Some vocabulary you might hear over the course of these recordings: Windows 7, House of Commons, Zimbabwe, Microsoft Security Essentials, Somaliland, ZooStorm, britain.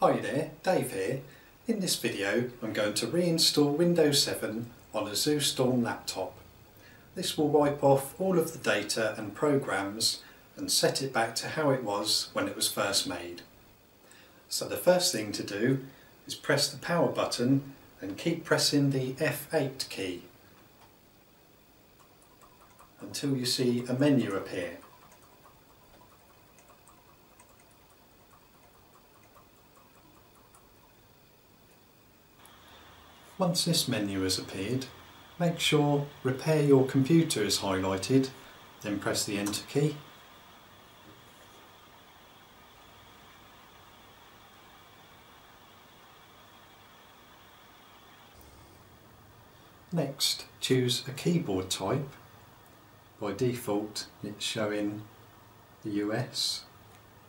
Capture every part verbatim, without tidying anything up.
Hi there, Dave here. In this video I'm going to reinstall Windows seven on a ZooStorm laptop. This will wipe off all of the data and programs and set it back to how it was when it was first made. So the first thing to do is press the power button and keep pressing the F eight key until you see a menu appear. Once this menu has appeared, make sure Repair Your Computer is highlighted, then press the Enter key. Next, choose a keyboard type. By default, it's showing the U S.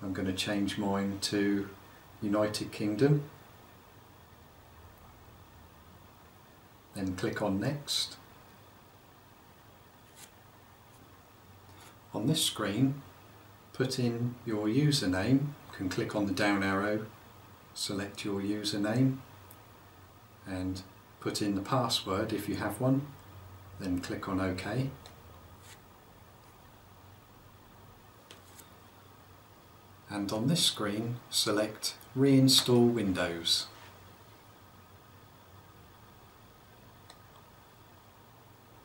I'm going to change mine to United Kingdom. Then click on Next. On this screen, put in your username. You can click on the down arrow, select your username, and put in the password if you have one, then click on OK. And on this screen, select Reinstall Windows.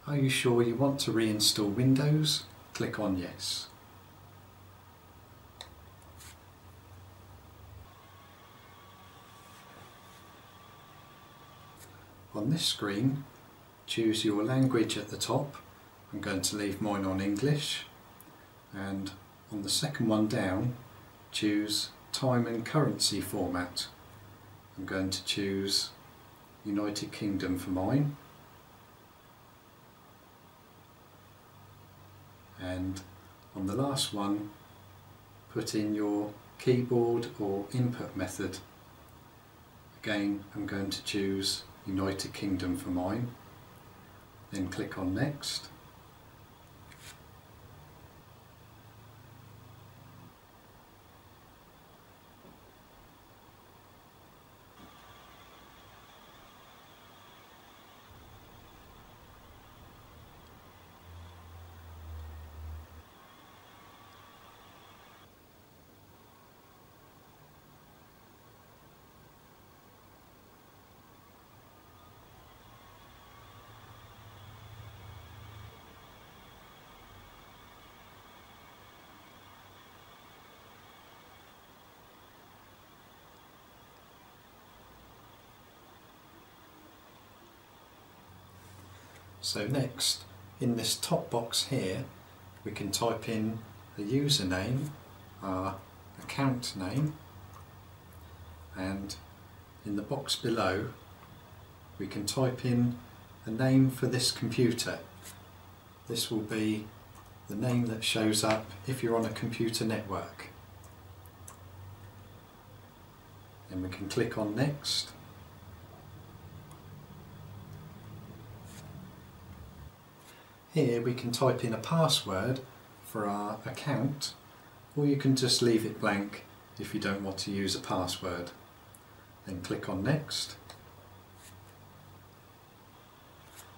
Are you sure you want to reinstall Windows? Click on Yes. On this screen, choose your language at the top. I'm going to leave mine on English. And on the second one down, choose Time and Currency format. I'm going to choose United Kingdom for mine. And on the last one, put in your keyboard or input method. Again, I'm going to choose United Kingdom for mine, then click on Next. So next, in this top box here, we can type in the username, our account name, and in the box below, we can type in a name for this computer. This will be the name that shows up if you're on a computer network. Then we can click on Next. Here we can type in a password for our account, or you can just leave it blank if you don't want to use a password. Then click on Next.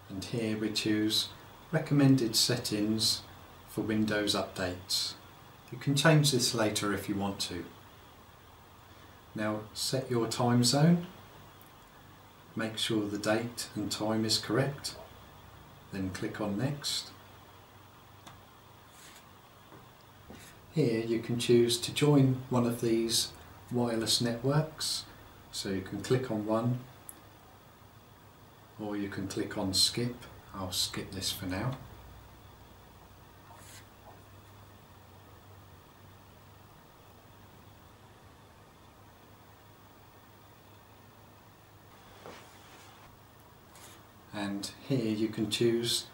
And here we choose Recommended Settings for Windows Updates. You can change this later if you want to. Now set your time zone. Make sure the date and time is correct. Then click on Next. Here you can choose to join one of these wireless networks, so you can click on one, or you can click on Skip. I'll skip this for now. And here you can choose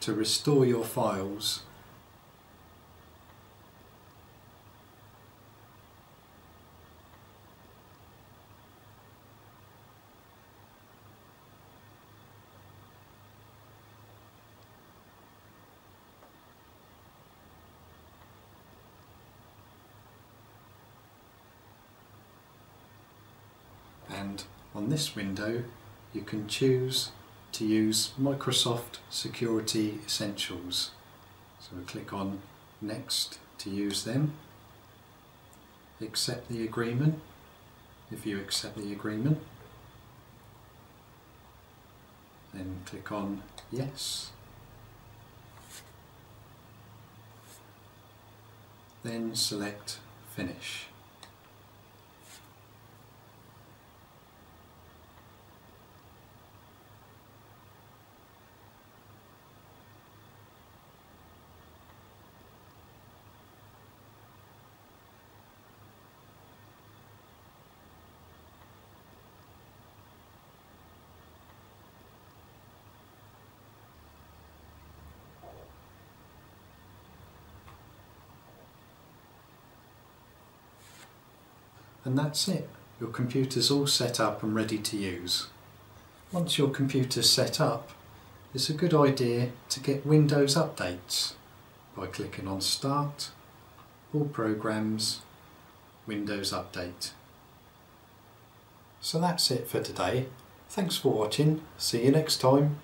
to restore your files. and on this window you can choose to use Microsoft Security Essentials. So we click on Next to use them, accept the agreement if you accept the agreement, then click on Yes. Then select Finish. And that's it. Your computer's all set up and ready to use. Once your computer's set up, it's a good idea to get Windows updates by clicking on Start, All Programs, Windows Update. So that's it for today. Thanks for watching. See you next time.